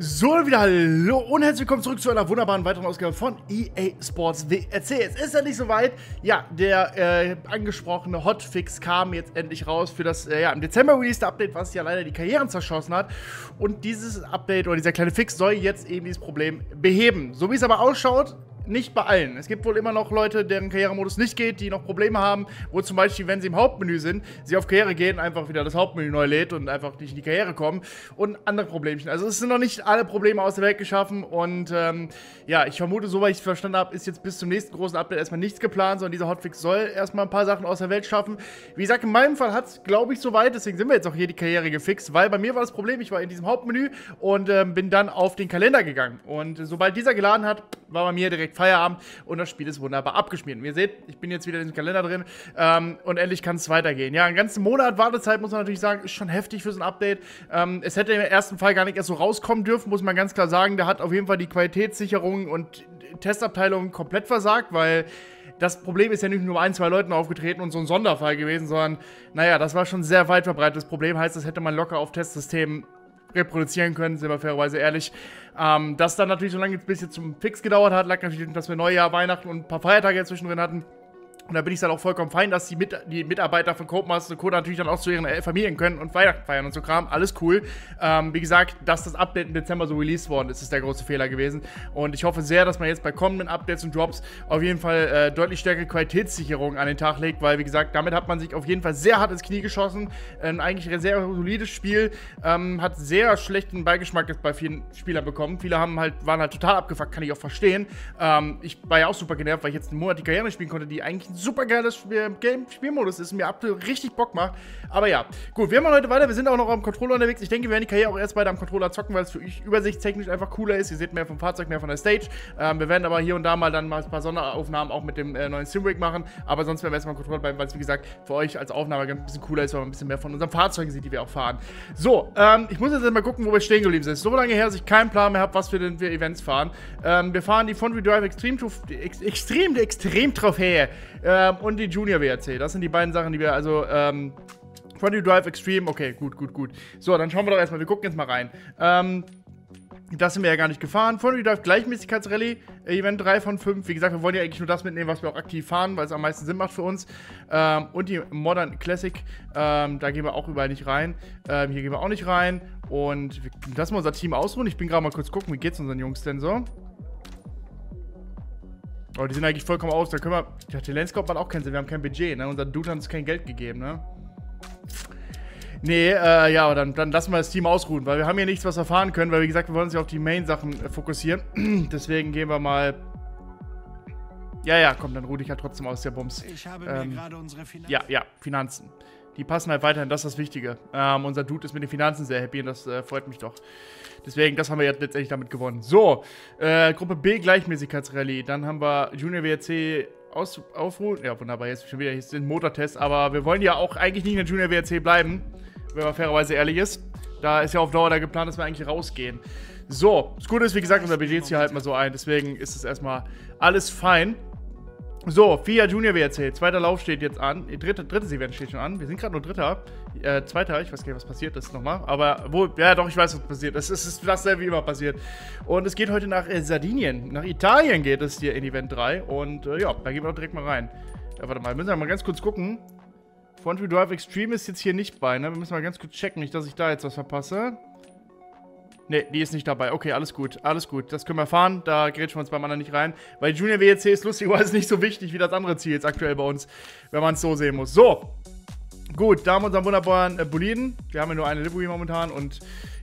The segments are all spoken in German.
So, wieder hallo und herzlich willkommen zurück zu einer wunderbaren weiteren Ausgabe von EA Sports WRC. Es ist ja nicht so weit. Ja, der angesprochene Hotfix kam jetzt endlich raus für das im Dezember released Update, was ja leider die Karrieren zerschossen hat. Und dieses Update oder dieser kleine Fix soll jetzt eben dieses Problem beheben. So wie es aber ausschaut, nicht bei allen. Es gibt wohl immer noch Leute, deren Karrieremodus nicht geht, die noch Probleme haben, wo zum Beispiel, wenn sie im Hauptmenü sind, sie auf Karriere gehen, einfach wieder das Hauptmenü neu lädt und einfach nicht in die Karriere kommen und andere Problemchen. Also es sind noch nicht alle Probleme aus der Welt geschaffen und ja, ich vermute, soweit ich es verstanden habe, ist jetzt bis zum nächsten großen Update erstmal nichts geplant, sondern dieser Hotfix soll erstmal ein paar Sachen aus der Welt schaffen. Wie gesagt, in meinem Fall hat es, glaube ich, soweit, deswegen sind wir jetzt auch hier die Karriere gefixt, weil bei mir war das Problem, ich war in diesem Hauptmenü und bin dann auf den Kalender gegangen und sobald dieser geladen hat, war bei mir direkt Feierabend und das Spiel ist wunderbar abgeschmiert. Und ihr seht, ich bin jetzt wieder in diesem Kalender drin und endlich kann es weitergehen. Ja, einen ganzen Monat Wartezeit, muss man natürlich sagen, ist schon heftig für so ein Update. Es hätte im ersten Fall gar nicht erst so rauskommen dürfen, muss man ganz klar sagen. Da hat auf jeden Fall die Qualitätssicherung und Testabteilung komplett versagt, weil das Problem ist ja nicht nur ein, zwei Leuten aufgetreten und so ein Sonderfall gewesen, sondern, naja, das war schon ein sehr weit verbreitetes Problem. Heißt, das hätte man locker auf Testsystemen reproduzieren können, sind wir fairerweise ehrlich. Das dann natürlich so lange jetzt bis jetzt zum Fix gedauert hat, lag natürlich, dass wir Neujahr, Weihnachten und ein paar Feiertage dazwischen drin hatten. Und da bin ich dann auch vollkommen fein, dass die Mitarbeiter von Codemasters und Co. natürlich dann auch zu ihren Familien können und Weihnachten feiern und so Kram. Alles cool. Wie gesagt, dass das Update im Dezember so released worden ist, ist der große Fehler gewesen. Und ich hoffe sehr, dass man jetzt bei kommenden Updates und Drops auf jeden Fall deutlich stärkere Qualitätssicherung an den Tag legt, weil, wie gesagt, damit hat man sich auf jeden Fall sehr hart ins Knie geschossen. Eigentlich ein sehr solides Spiel. Hat sehr schlechten Beigeschmack jetzt bei vielen Spielern bekommen. Viele haben halt, waren halt total abgefuckt, kann ich auch verstehen. Ich war ja auch super genervt, weil ich jetzt einen Monat die Karriere spielen konnte, die eigentlich ein super geiles Spielmodus ist, mir absolut richtig Bock macht. Aber ja, gut, wir machen heute weiter. Wir sind auch noch am Controller unterwegs. Ich denke, wir werden die Karriere auch erst weiter am Controller zocken, weil es für euch übersichtstechnisch einfach cooler ist. Ihr seht mehr vom Fahrzeug, mehr von der Stage. Wir werden aber hier und da mal ein paar Sonderaufnahmen auch mit dem neuen SimWake machen. Aber sonst werden wir erstmal am Controller bleiben, weil es, wie gesagt, für euch als Aufnahme ein bisschen cooler ist, weil man ein bisschen mehr von unseren Fahrzeugen sieht, die wir auch fahren. So, ich muss jetzt mal gucken, wo wir stehen geblieben sind. So lange her, dass ich keinen Plan mehr habe, was wir denn für Events fahren. Wir fahren die Frontline Drive Extreme, Extrem-Trophäe. Und die Junior WRC. Das sind die beiden Sachen, die wir also Frontline Drive Extreme. Okay, gut. So, dann schauen wir doch erstmal. Wir gucken jetzt mal rein. Das sind wir ja gar nicht gefahren. Frontline Drive Gleichmäßigkeitsrallye. Event 3 von 5. Wie gesagt, wir wollen ja eigentlich nur das mitnehmen, was wir auch aktiv fahren, weil es am meisten Sinn macht für uns. Und die Modern Classic. Da gehen wir auch überall nicht rein. Hier gehen wir auch nicht rein. Und wir lassen wir unser Team ausruhen. Ich bin gerade mal kurz gucken, wie geht's unseren Jungs denn so. Oh, die sind eigentlich vollkommen aus. Da können wir. Ich dachte, Landscope hat auch keinen Sinn. Wir haben kein Budget, ne? Unser Dude hat uns kein Geld gegeben, ne? Nee, ja, aber dann lassen wir das Team ausruhen, weil wir haben hier nichts, was wir fahren können, weil, wie gesagt, wir wollen uns ja auf die Main-Sachen fokussieren. Deswegen gehen wir mal. Ja, komm, dann ruh dich halt trotzdem aus, der Bums. Ich habe mir gerade unsere Finanzen. Ja, Finanzen. Die passen halt weiterhin, das ist das Wichtige. Unser Dude ist mit den Finanzen sehr happy und das freut mich doch. Deswegen, das haben wir jetzt letztendlich damit gewonnen. So, Gruppe B, Gleichmäßigkeitsrallye. Dann haben wir Junior WRC Aufruhen. Ja, wunderbar, jetzt schon wieder den Motortest. Aber wir wollen ja auch eigentlich nicht in der Junior WRC bleiben, wenn man fairerweise ehrlich ist. Da ist ja auf Dauer da geplant, dass wir eigentlich rausgehen. So, das Gute ist, wie gesagt, unser Budget ist hier halt mal so ein. Deswegen ist es erstmal alles fein. So, FIA Junior WRC, zweiter Lauf steht jetzt an, drittes Event steht schon an, wir sind gerade nur Dritter, Zweiter, ich weiß gar nicht, was passiert ist nochmal, aber wohl, ja doch, ich weiß, was passiert ist, es ist dasselbe wie immer passiert. Und es geht heute nach Sardinien, nach Italien geht es hier in Event 3 und ja, da gehen wir doch direkt mal rein. Warte mal, müssen wir mal ganz kurz gucken, Frontline Drive Extreme ist jetzt hier nicht bei, ne, wir müssen mal ganz kurz checken, nicht, dass ich da jetzt was verpasse. Ne, die ist nicht dabei. Okay, alles gut. Das können wir fahren, da grätschen wir uns beim anderen nicht rein. Weil Junior WRC ist lustigerweise nicht so wichtig wie das andere Ziel jetzt aktuell bei uns, wenn man es so sehen muss. So, gut, da haben wir unseren wunderbaren Boliden. Wir haben ja nur eine Livery momentan und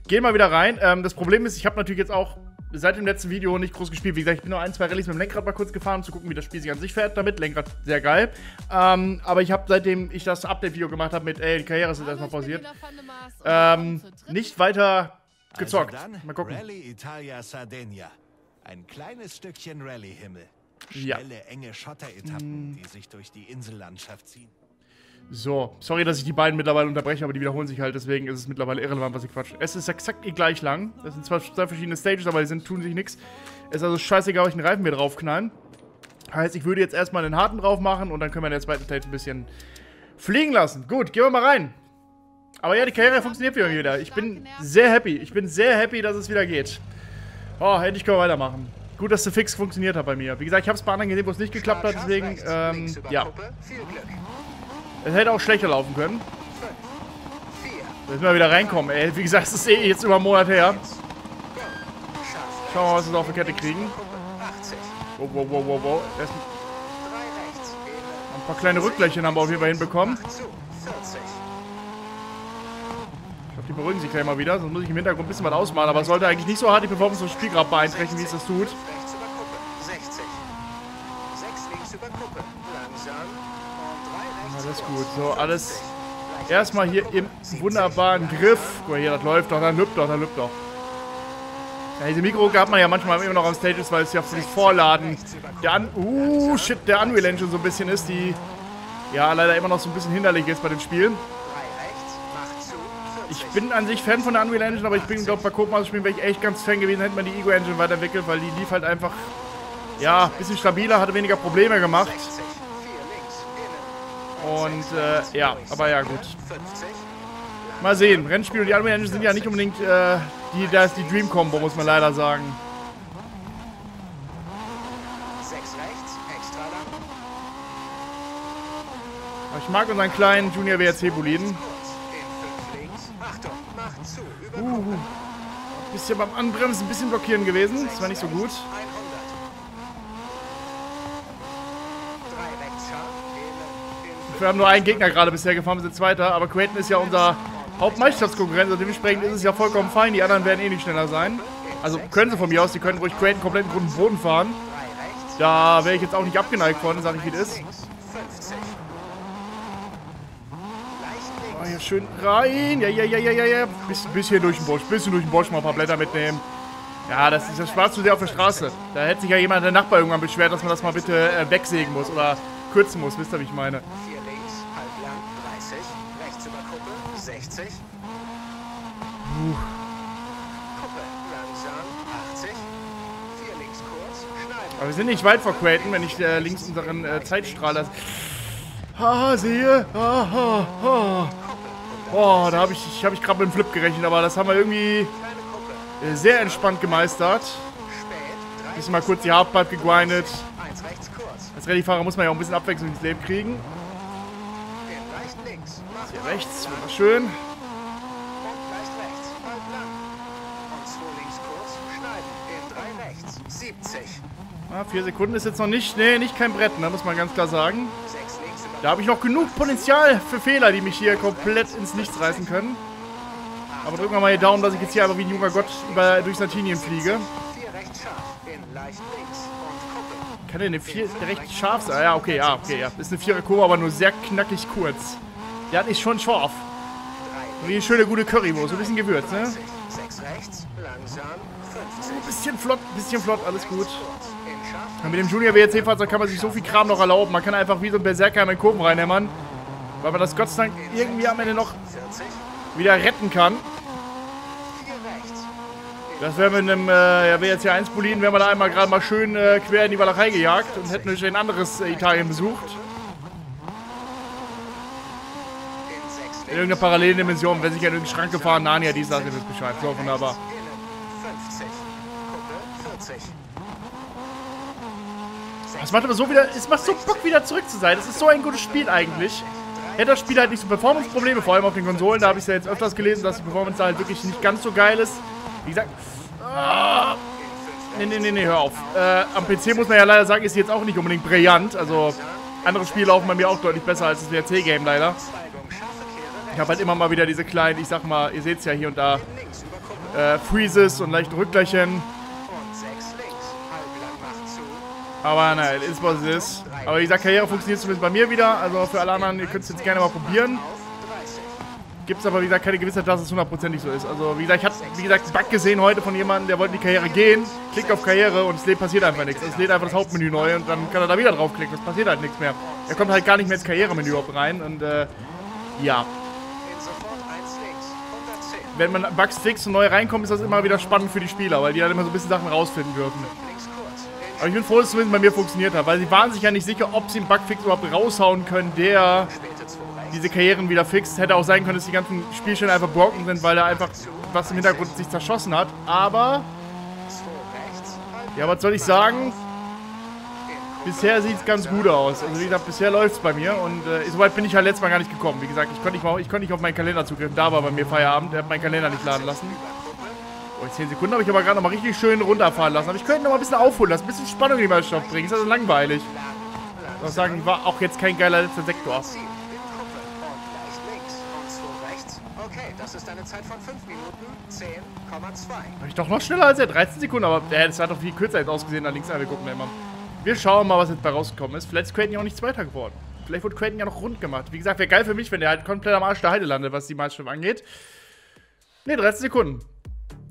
gehen mal wieder rein. Das Problem ist, ich habe natürlich jetzt auch seit dem letzten Video nicht groß gespielt. Wie gesagt, ich bin nur ein, zwei Rallyes mit dem Lenkrad mal kurz gefahren, um zu gucken, wie das Spiel sich an sich fährt damit. Lenkrad, sehr geil. Aber ich habe, seitdem ich das Update-Video gemacht habe mit, die Karriere ist jetzt erstmal pausiert, nicht weiter gezockt. Also dann, mal gucken. Rallye Italia Sardinia. Ein kleines Stückchen Rallye-Himmel. Schnelle, enge Schotteretappen, die sich durch die Insellandschaft ziehen. So, sorry, dass ich die beiden mittlerweile unterbreche, aber die wiederholen sich halt, deswegen ist es mittlerweile irrelevant, was ich quatsche. Es ist exakt gleich lang. Das sind zwar zwei verschiedene Stages, aber die tun sich nichts. Es ist also scheißegal, ob ich einen Reifen hier draufknallen. Heißt, ich würde jetzt erstmal einen harten drauf machen und dann können wir in der zweiten Stage ein bisschen fliegen lassen. Gut, gehen wir mal rein. Aber ja, die Karriere funktioniert wieder. Ich bin sehr happy, dass es wieder geht. Oh, endlich können wir weitermachen. Gut, dass der Fix funktioniert hat bei mir. Wie gesagt, ich habe es bei anderen gesehen, wo es nicht geklappt hat, deswegen, ja. Es hätte auch schlechter laufen können. Müssen wir wieder reinkommen, ey. Wie gesagt, es ist eh jetzt über einen Monat her. Schauen wir mal, was wir auf die Kette kriegen. Wow, wow, wow, wow, wow. Ein paar kleine Rücklöchchen haben wir auf jeden Fall hinbekommen. Die beruhigen sich gleich mal wieder, sonst muss ich im Hintergrund ein bisschen was ausmalen, aber es sollte eigentlich nicht so hart die Performance vom Spiel gerade beeinträchtigen, wie es das tut. Alles gut, so alles erstmal hier im wunderbaren Griff. Guck mal hier, das läuft doch, dann lübt doch, Ja, diese Mikro gab man ja manchmal immer noch am Stages, weil es ja für das Vorladen der der Unreal Engine so ein bisschen ist, die ja leider immer noch so ein bisschen hinderlich ist bei dem Spiel. Ich bin an sich Fan von der Unreal Engine, aber ich bin, glaube ich, bei Codemasters-Spielen wäre ich echt ganz Fan gewesen, hätte man die Ego Engine weiterentwickelt, weil die lief halt einfach, ja, ein bisschen stabiler, hatte weniger Probleme gemacht. Und, ja, aber ja, gut. Mal sehen, Rennspiel und die Unreal Engine sind ja nicht unbedingt, da ist die Dream-Combo, muss man leider sagen. Aber ich mag unseren kleinen Junior WRC-Boliden. Bisschen beim Anbremsen, ein bisschen blockieren gewesen. Das war nicht so gut. Wir haben nur einen Gegner gerade bisher gefahren, wir sind Zweiter. Aber Creighton ist ja unser Hauptmeisterschaftskonkurrent. Und dementsprechend ist es ja vollkommen fein. Die anderen werden eh nicht schneller sein. Also können sie von mir aus. Die können ruhig Creighton komplett in den Boden fahren. Da wäre ich jetzt auch nicht abgeneigt worden, sage ich, wie das ist. Hier schön rein. Ja. Bisschen durch den Busch. Mal ein paar Blätter mitnehmen. Ja, das war zu sehr auf der Straße. Da hätte sich ja jemand, der Nachbar, irgendwann beschwert, dass man das mal bitte wegsägen muss oder kürzen muss. Wisst ihr, wie ich meine? Aber wir sind nicht weit vor Creighton, wenn ich links unseren Zeitstrahler... Haha, sehe. Boah, da habe ich gerade mit dem Flip gerechnet, aber das haben wir irgendwie sehr entspannt gemeistert. Ein bisschen mal kurz die Hardpipe gegrindet. Als Rallye-Fahrer muss man ja auch ein bisschen Abwechslung ins Leben kriegen. Hier rechts, wunderschön. Ah, 4 Sekunden ist jetzt noch nicht, nee, nicht kein Brett, ne, muss man ganz klar sagen. Da habe ich noch genug Potenzial für Fehler, die mich hier komplett ins Nichts reißen können. Aber drücken wir mal hier Daumen, dass ich jetzt hier einfach wie ein junger Gott durch Sardinien fliege. Kann denn eine 4 recht scharf sein? Ja, okay, ja, okay, ja. Ist eine 4er-Kurve, aber nur sehr knackig kurz. Ja, das ist schon scharf. Wie eine schöne, gute Currywurst. Ein bisschen Gewürz, ne? Bisschen flott, alles gut. Mit dem Junior WRC-Fahrzeug kann man sich so viel Kram noch erlauben. Man kann einfach wie so ein Berserker in den Kurven reinhämmern. Weil man das Gott sei Dank irgendwie am Ende noch wieder retten kann. Das wäre mit einem WRC-1-Boliden, wären wir da einmal gerade mal schön quer in die Walachei gejagt und hätten natürlich ein anderes Italien besucht. In irgendeiner parallelen Dimension, wenn sich an irgendeinen Schrank gefahren, Narnia, die sagt mir das Bescheid. So, wunderbar. Es macht aber so wieder, es macht so Bock, wieder zurück zu sein. Das ist so ein gutes Spiel eigentlich. Hätte das Spiel halt nicht so Performance-Probleme, vor allem auf den Konsolen. Da habe ich es ja jetzt öfters gelesen, dass die Performance halt wirklich nicht ganz so geil ist. Wie gesagt, nee, hör auf. Am PC muss man ja leider sagen, ist sie jetzt auch nicht unbedingt brillant. Also, andere Spiele laufen bei mir auch deutlich besser als das WRC-Game leider. Ich habe halt immer mal wieder diese kleinen, ich sag mal, ihr seht es ja hier und da, Freezes und leichte Rückgleichen. Aber nein, ist was es ist. Aber wie gesagt, Karriere funktioniert zumindest bei mir wieder. Also für alle anderen, ihr könnt es jetzt gerne mal probieren. Gibt es aber, wie gesagt, keine Gewissheit, dass es hundertprozentig so ist. Also wie gesagt, ich habe, wie gesagt, einen Bug gesehen heute von jemandem, der wollte in die Karriere gehen. Klickt auf Karriere und es passiert einfach nichts. Es lädt einfach das Hauptmenü neu und dann kann er da wieder draufklicken. Es passiert halt nichts mehr. Er kommt halt gar nicht mehr ins Karrieremenü rein und ja. Wenn man Bugs fixt und neu reinkommt, ist das immer wieder spannend für die Spieler, weil die dann immer so ein bisschen Sachen rausfinden dürfen. Aber ich bin froh, dass es zumindest bei mir funktioniert hat, weil sie waren sich ja nicht sicher, ob sie einen Bugfix überhaupt raushauen können, der diese Karrieren wieder fixt. Hätte auch sein können, dass die ganzen Spielstände einfach broken sind, weil da einfach was im Hintergrund sich zerschossen hat. Aber, ja, was soll ich sagen? Bisher sieht es ganz gut aus. Also wie gesagt, bisher läuft es bei mir. Und so weit bin ich halt letztes Mal gar nicht gekommen. Wie gesagt, ich konnte nicht auf meinen Kalender zugreifen. Da war bei mir Feierabend. Er hat meinen Kalender nicht laden lassen. Oh, in 10 Sekunden habe ich aber gerade nochmal richtig schön runterfahren lassen. Aber ich könnte nochmal ein bisschen aufholen lassen. Ein bisschen Spannung in die Mannschaft bringen. Ist also langweilig. Ich muss sagen, war auch jetzt kein geiler letzter Sektor. Okay, das ist eine Zeit von 5 Minuten 10,2. War ich doch noch schneller als er. 13 Sekunden. Aber das hat doch viel kürzer jetzt ausgesehen. Da links angeguckt, ne, Mann. Wir schauen mal, was jetzt bei rausgekommen ist. Vielleicht ist Creighton ja auch nicht Zweiter geworden. Vielleicht wurde Creighton ja noch rund gemacht. Wie gesagt, wäre geil für mich, wenn der halt komplett am Arsch der Heide landet, was die Meisterschaft angeht. Ne, 13 Sekunden.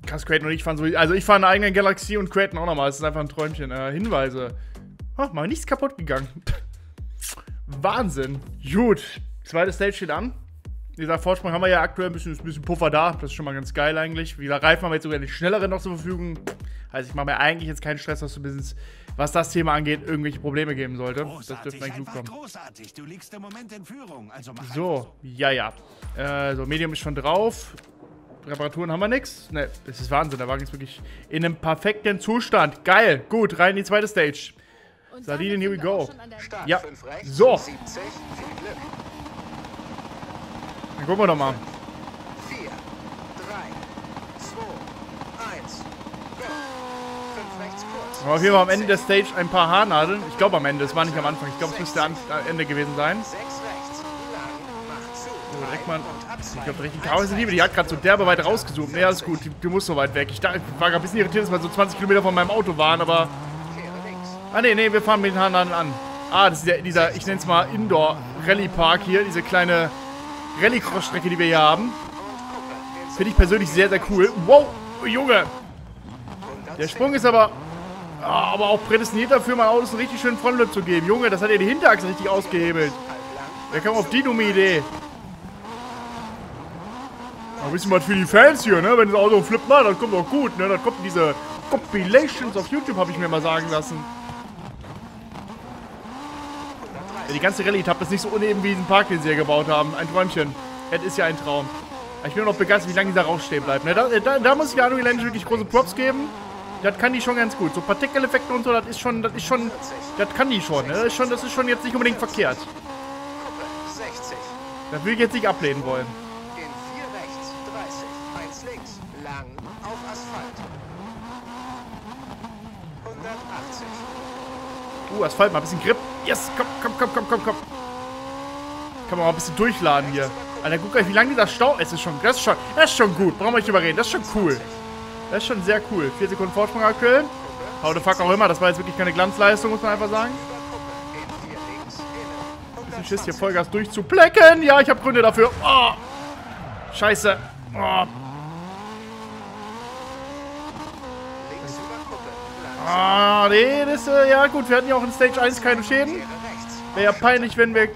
Krass, Creighton und ich fahren so. Also, ich fahre in der eigenen Galaxie und Creighton auch nochmal. Das ist einfach ein Träumchen. Hinweise. Oh, mal nichts kaputt gegangen. Wahnsinn. Gut. Zweite Stage steht an. Wie gesagt, Vorsprung haben wir ja aktuell ein bisschen Puffer da. Das ist schon mal ganz geil eigentlich. Wie gesagt, Reifen haben wir jetzt sogar den schnelleren noch zur Verfügung. Also ich mache mir eigentlich jetzt keinen Stress, dass du mindestens, was das Thema angeht, irgendwelche Probleme geben sollte. Das dürfte eigentlich gut kommen. Großartig. Du liegst im Moment in Führung. Also mach so, ja. So, Medium ist schon drauf. Reparaturen haben wir nichts. Ne, das ist Wahnsinn. Der Wagen ist wirklich in einem perfekten Zustand. Geil. Gut, rein in die zweite Stage. Sardinien, here we go. Ja, so. Dann gucken wir doch mal. 4, 3, 2, 1, go. 5 rechts kurz. Aber hier war am Ende der Stage ein paar Haarnadeln. Ich glaube am Ende, es war nicht am Anfang. Ich glaube, es müsste am Ende gewesen sein. 6 rechts, lang, mach zu. Ich glaube, richtig Chaos-Liebe, die hat gerade so derbe weit rausgesucht. Ne, alles gut, die muss so weit weg. Ich dachte, ich war gerade ein bisschen irritiert, dass wir so 20 Kilometer von meinem Auto waren, aber... Ah, ne, wir fahren mit den Haarnadeln an. Ah, das ist dieser, ich nenne es mal Indoor-Rallye-Park hier, diese kleine... Rallye-Cross-Strecke, die wir hier haben. Finde ich persönlich sehr, sehr cool. Wow, Junge. Der Sprung ist aber auch prädestiniert dafür, mein Auto einen richtig schönen Frontflip zu geben. Junge, das hat ja die Hinterachse richtig ausgehebelt. Wer kam auf die dumme Idee? Ein bisschen was für die Fans hier, ne? Wenn das Auto einen Flip macht, dann kommt doch gut, ne? Dann kommt diese Compilations auf YouTube, habe ich mir mal sagen lassen. Die ganze Rallye-Etappe ist nicht so uneben wie diesen Park, den sie hier gebaut haben. Ein Träumchen. Das ist ja ein Traum. Ich bin nur noch begeistert, wie lange dieser rausstehen bleibt. Da muss ich der Unreal Engine wirklich große Props geben. Das kann die schon ganz gut. So Partikeleffekte und so, das ist schon, das kann die schon. Das ist schon jetzt nicht unbedingt verkehrt. Das will ich jetzt nicht ablehnen wollen. Asphalt, mal ein bisschen Grip. Yes, komm. Kann man mal ein bisschen durchladen hier. Alter, guck euch, wie lange dieser Stau ist. Das ist schon gut. Brauchen wir nicht drüber reden. Das ist schon cool. Das ist schon sehr cool. 4 Sekunden Vorsprung aktuell. How the fuck auch immer. Das war jetzt wirklich keine Glanzleistung, muss man einfach sagen. Ein bisschen Schiss, hier Vollgas durchzuplecken. Ja, ich habe Gründe dafür. Oh. Scheiße. Oh. Ah, nee, das ist, ja gut, wir hatten ja auch in Stage 1 keine Schäden. Wäre ja peinlich, wenn wir... Wäre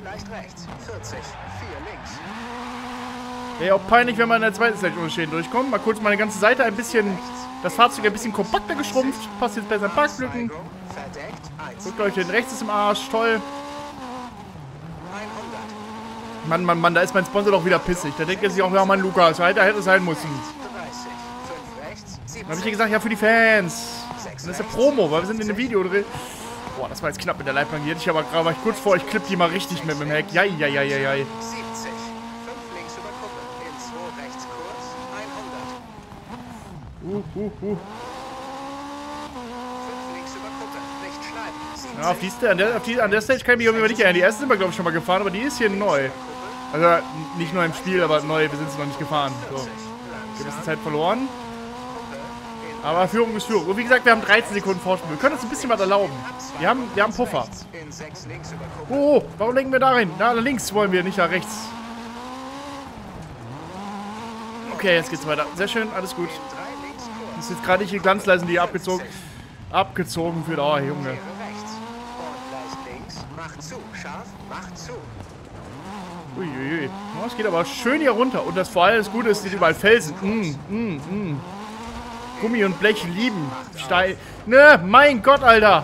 ja auch peinlich, wenn wir in der zweiten Stage ohne Schäden durchkommen. Mal kurz meine ganze Seite ein bisschen... Das Fahrzeug ein bisschen kompakter geschrumpft. Passt jetzt besser in Parklücken. Guckt euch, den rechts ist im Arsch, toll. Mann, da ist mein Sponsor doch wieder pissig. Da denkt er sich auch, ja Mann, Lukas, da hätte es sein müssen. Dann habe ich ja gesagt, ja für die Fans. Das ist eine Promo, weil wir sind in einem Video drin. Boah, das war jetzt knapp mit der Leitplanke. Hier hatte ich aber gerade, war ich kurz vor, ich klipp die mal richtig mit dem Heck. Jai. Ja, an der Stage kann ich mich irgendwie nicht erinnern. Die erste sind wir, glaube ich, schon mal gefahren, aber die ist hier neu. Also, nicht neu im Spiel, aber neu, wir sind sie noch nicht gefahren. So, gewisse Zeit verloren. Aber Führung ist Führung. Und wie gesagt, wir haben 13 Sekunden Vorsprung. Wir können uns ein bisschen was erlauben. Wir haben Puffer. Oh, warum lenken wir da rein? Da links wollen wir, nicht da rechts. Okay, jetzt geht's weiter. Sehr schön, alles gut. Das ist jetzt gerade nicht die Glanzleisten, die abgezogen wird. Oh, Junge. Uiuiui. Oh, es geht aber schön hier runter. Und das vor allem das Gute ist, sind überall Felsen. Gummi und Blech lieben. Steil. Ne, mein Gott, Alter.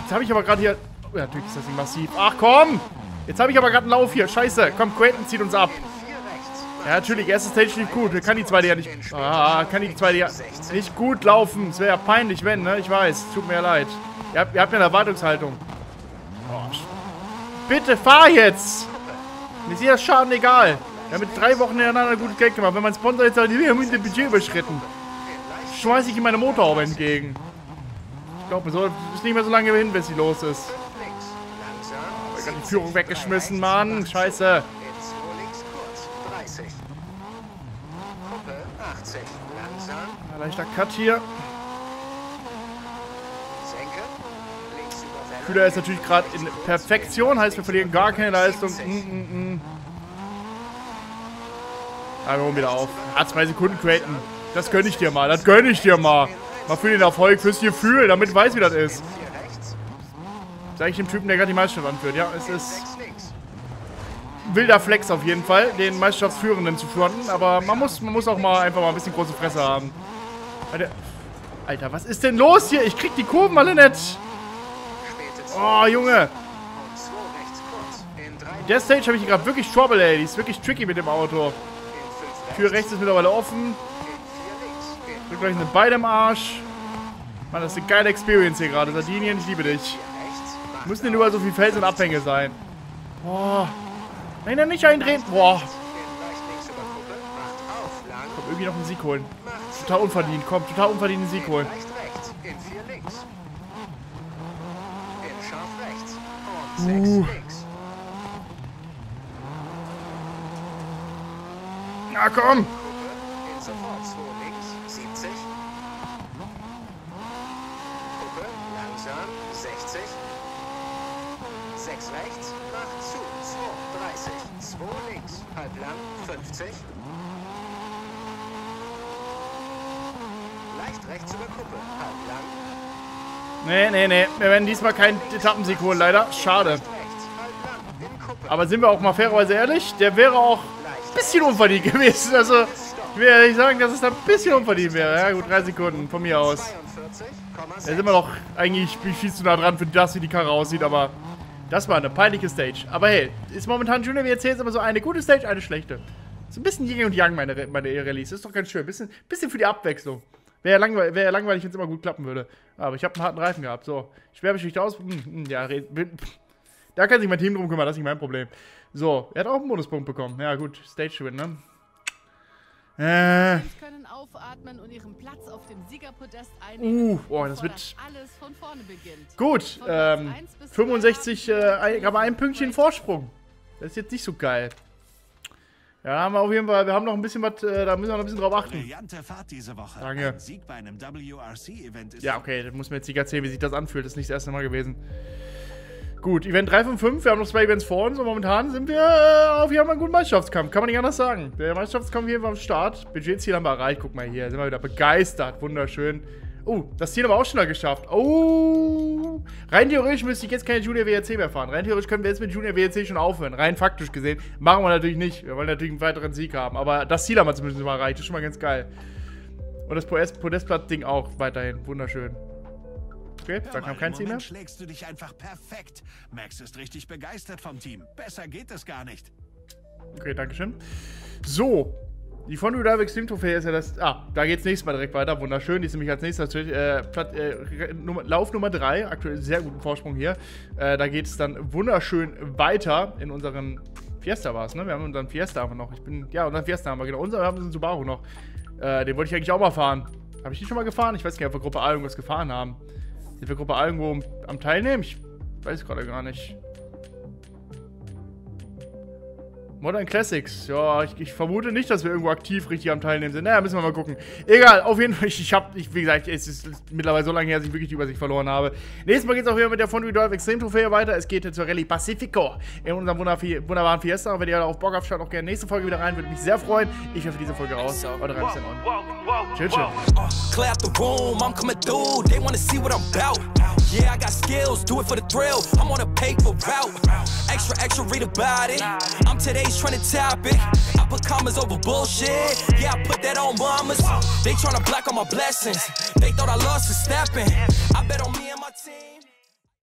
Jetzt habe ich aber gerade hier... Oh, natürlich ist das nicht massiv. Ach, komm. Jetzt habe ich aber gerade einen Lauf hier. Scheiße. Komm, Quentin zieht uns ab. Ja, natürlich. Erste Stage lief gut. Kann die zweite ja nicht... Ah, kann die zweite ja nicht gut laufen. Es wäre ja peinlich, wenn, ne? Ich weiß. Tut mir ja leid. Ihr habt ja eine Erwartungshaltung. Oh. Bitte, fahr jetzt! Mir ist jeder Schaden egal. Wir haben mit 3 Wochen hintereinander gutes Geld gemacht. Wenn mein Sponsor jetzt sagt, wir haben das Budget überschritten, schmeiße ich ihm meine Motorhaube entgegen. Ich glaube, es ist nicht mehr so lange hin, bis sie los ist. Ich habe die Führung weggeschmissen, Mann. Scheiße. Ein leichter Cut hier. Kühler ist natürlich gerade in Perfektion, heißt wir verlieren gar keine Leistung. Aber wir holen wieder auf. Ah, 2 Sekunden Creighton. Das gönne ich dir mal, das gönne ich dir mal. Mal für den Erfolg, fürs Gefühl, damit ich weiß, wie das ist. Sag ich dem Typen, der gerade die Meisterschaft anführt. Ja, es ist wilder Flex auf jeden Fall, den Meisterschaftsführenden zu fronten. Aber man muss auch mal einfach mal ein bisschen große Fresse haben. Alter, was ist denn los hier? Ich krieg die Kurven alle nicht. Oh, Junge. In der Stage habe ich gerade wirklich Trouble, ey. Die ist wirklich tricky mit dem Auto. Tür rechts ist mittlerweile offen. Rückgleich sind beide im Arsch. Mann, das ist eine geile Experience hier gerade. Sardinien, ich liebe dich. Müssen denn überall so viel Felsen und Abhänge sein? Boah. Nein, dann nicht eindrehen. Boah. Komm, irgendwie noch einen Sieg holen. Total unverdient. Komm, total unverdient einen Sieg holen. Na komm! Nee, nee, nee. Wir werden diesmal keinen Etappensieg holen, leider. Schade. Aber sind wir auch mal fairerweise ehrlich, der wäre auch ein bisschen unverdient gewesen. Also, ich will ehrlich sagen, dass es ein bisschen unverdient wäre. Ja, gut, 3 Sekunden von mir aus. Da sind wir doch eigentlich viel zu nah dran für das, wie die Karre aussieht, aber das war eine peinliche Stage. Aber hey, ist momentan Junior WRC immer so eine gute Stage, eine schlechte. So ein bisschen Yin und Yang, meine E-Release. Ist doch ganz schön. Bisschen für die Abwechslung. Wäre ja langweilig, wenn es immer gut klappen würde. Aber ich habe einen harten Reifen gehabt. So, Schwerbeschicht aus. Ja, da kann sich mein Team drum kümmern. Das ist nicht mein Problem. So, er hat auch einen Bonuspunkt bekommen. Ja gut, Stage-Win, ne? Sie können aufatmen und ihren Platz auf dem Siegerpodest einnehmen. Boah, das wird... Alles von vorne beginnt. Gut, 65, aber ein Pünktchen Vorsprung. Das ist jetzt nicht so geil. Ja, haben wir auf jeden Fall, wir haben noch ein bisschen was, da müssen wir noch ein bisschen drauf achten. Brillante Fahrt diese Woche. Danke. Ein Sieg bei einem WRC-Event ist ja, okay, das muss mir jetzt nicht erzählen, wie sich das anfühlt. Das ist nicht das erste Mal gewesen. Gut, Event 3 von 5, wir haben noch 2 Events vor uns und momentan sind wir auf jeden Fall einen guten Mannschaftskampf. Kann man nicht anders sagen. Der Mannschaftskampf hier war am Start. Budgetziel haben wir erreicht. Guck mal hier, sind wir wieder begeistert. Wunderschön. Oh, das Ziel haben wir auch schneller geschafft. Oh. Rein theoretisch müsste ich jetzt keine Junior WRC mehr fahren. Rein theoretisch können wir jetzt mit Junior WRC schon aufhören. Rein faktisch gesehen. Machen wir natürlich nicht. Wir wollen natürlich einen weiteren Sieg haben. Aber das Ziel haben wir zumindest mal erreicht. Das ist schon mal ganz geil. Und das Podestplatz-Ding auch weiterhin. Wunderschön. Okay, da kam kein Ziel mehr. Schlägst du dich einfach perfekt. Max ist richtig begeistert vom Team. Besser geht es gar nicht. Okay, dankeschön. So. Die Frontline Drive Extreme Trophäe ist ja das... Ah, da geht's nächstes Mal direkt weiter. Wunderschön. Die ist nämlich als nächstes natürlich Lauf Nummer 3. Aktuell sehr guten Vorsprung hier. Da geht's dann wunderschön weiter in unseren... Fiesta war's, ne? Wir haben unseren Fiesta aber noch. Ja, unseren Fiesta haben wir, genau. Wir haben unseren Subaru noch. Den wollte ich eigentlich auch mal fahren. Habe ich den schon mal gefahren? Ich weiß gar nicht, ob wir Gruppe A irgendwas gefahren haben. Sind wir Gruppe A irgendwo am Teilnehmen? Ich weiß gerade gar nicht. Modern Classics. Ja, ich vermute nicht, dass wir irgendwo aktiv richtig am Teilnehmen sind. Naja, müssen wir mal gucken. Egal, auf jeden Fall. Wie gesagt, es ist mittlerweile so lange her, dass ich wirklich die Übersicht verloren habe. Nächstes Mal geht es auch wieder mit der Frontline Drive Extreme Trophäe weiter. Es geht zur Rallye Pacifico in unserem wunderbaren Fiesta. Und wenn ihr auf Bock habt, schaut auch gerne nächste Folge wieder rein. Würde mich sehr freuen. Ich werfe diese Folge raus. Oder rein bis dann. Tschüss, tschüss. Yeah, I got skills, do it for the thrill. I'm on a paper route. Extra, extra, read about it. I'm today's trending topic. I put commas over bullshit. Yeah, I put that on mamas. They tryna block all my blessings. They thought I lost for snapping. I bet on me and my team.